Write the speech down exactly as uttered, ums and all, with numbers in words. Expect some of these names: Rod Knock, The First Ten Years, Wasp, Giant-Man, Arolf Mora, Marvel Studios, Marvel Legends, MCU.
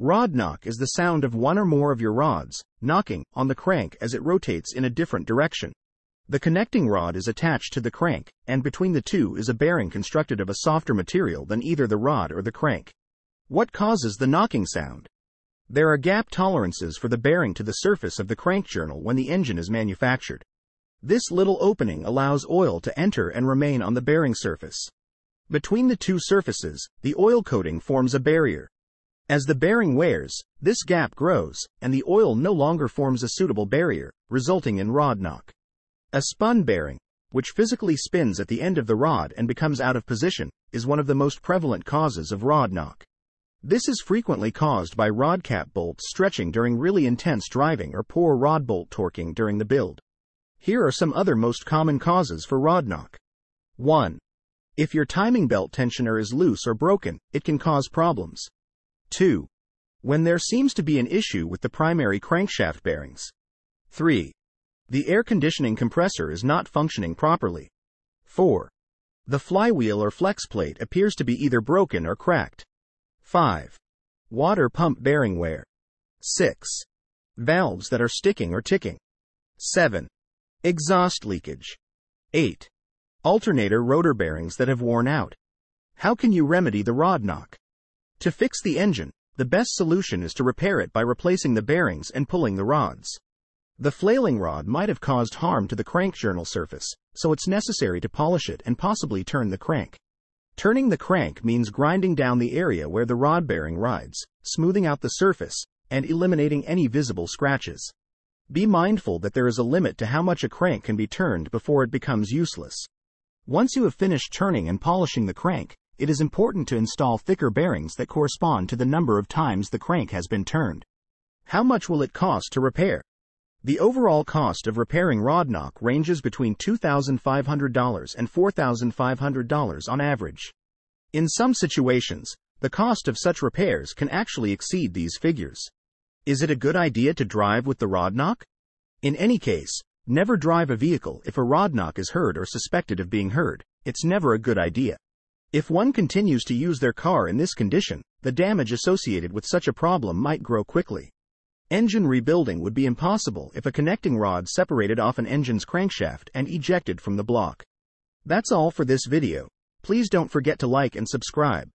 Rod knock is the sound of one or more of your rods knocking on the crank as it rotates in a different direction. The connecting rod is attached to the crank, and between the two is a bearing constructed of a softer material than either the rod or the crank. What causes the knocking sound? There are gap tolerances for the bearing to the surface of the crank journal when the engine is manufactured. This little opening allows oil to enter and remain on the bearing surface. Between the two surfaces, the oil coating forms a barrier. As the bearing wears, this gap grows, and the oil no longer forms a suitable barrier, resulting in rod knock. A spun bearing, which physically spins at the end of the rod and becomes out of position, is one of the most prevalent causes of rod knock. This is frequently caused by rod cap bolts stretching during really intense driving or poor rod bolt torquing during the build. Here are some other most common causes for rod knock. one. If your timing belt tensioner is loose or broken, it can cause problems. two. When there seems to be an issue with the primary crankshaft bearings. three. The air conditioning compressor is not functioning properly. four. The flywheel or flex plate appears to be either broken or cracked. five. Water pump bearing wear. six. Valves that are sticking or ticking. seven. Exhaust leakage. eight. Alternator rotor bearings that have worn out. How can you remedy the rod knock? To fix the engine, the best solution is to repair it by replacing the bearings and pulling the rods. The flailing rod might have caused harm to the crank journal surface, so it's necessary to polish it and possibly turn the crank. Turning the crank means grinding down the area where the rod bearing rides, smoothing out the surface, and eliminating any visible scratches. Be mindful that there is a limit to how much a crank can be turned before it becomes useless. Once you have finished turning and polishing the crank, it is important to install thicker bearings that correspond to the number of times the crank has been turned. How much will it cost to repair? The overall cost of repairing rod knock ranges between two thousand five hundred dollars and four thousand five hundred dollars on average. In some situations, the cost of such repairs can actually exceed these figures. Is it a good idea to drive with the rod knock? In any case, never drive a vehicle if a rod knock is heard or suspected of being heard. It's never a good idea. If one continues to use their car in this condition, the damage associated with such a problem might grow quickly. Engine rebuilding would be impossible if a connecting rod separated off an engine's crankshaft and ejected from the block. That's all for this video. Please don't forget to like and subscribe.